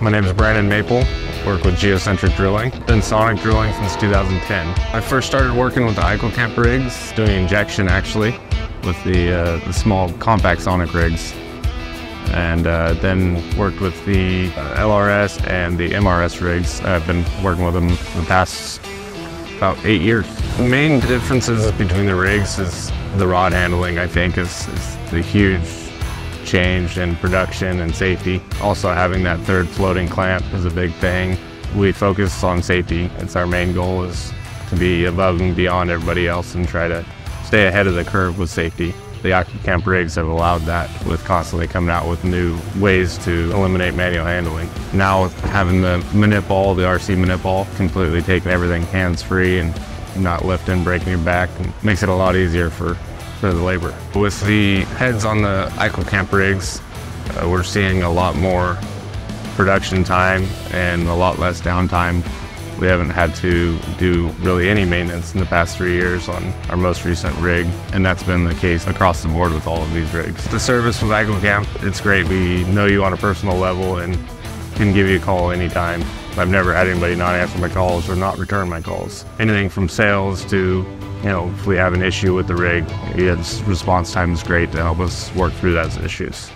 My name is Brandon Maple. I work with geocentric drilling. Been sonic drilling since 2010. I first started working with the AccuCam rigs, doing injection actually, with the small compact sonic rigs. And then worked with the LRS and the MRS rigs. I've been working with them for the past about 8 years. The main differences between the rigs is the rod handling, I think, is the huge change in production and safety. Also having that third floating clamp is a big thing. We focus on safety. It's our main goal is to be above and beyond everybody else and try to stay ahead of the curve with safety. The AccuCam rigs have allowed that with constantly coming out with new ways to eliminate manual handling. Now having the manip ball, the RC manip ball, completely taking everything hands-free and not lifting, breaking your back, makes it a lot easier for the labor. With the heads on the AccuCam rigs, we're seeing a lot more production time and a lot less downtime. We haven't had to do really any maintenance in the past 3 years on our most recent rig, and that's been the case across the board with all of these rigs. The service with AccuCam, it's great. We know you on a personal level and can give you a call anytime. I've never had anybody not answer my calls or not return my calls. Anything from sales to, you know, if we have an issue with the rig, its response time is great to help us work through those issues.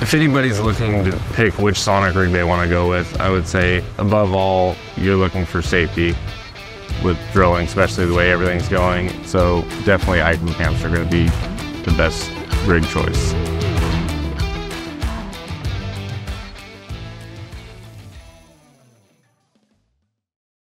If anybody's looking to pick which sonic rig they want to go with, I would say above all, you're looking for safety with drilling, especially the way everything's going. So definitely AccuCams are going to be the best rig choice.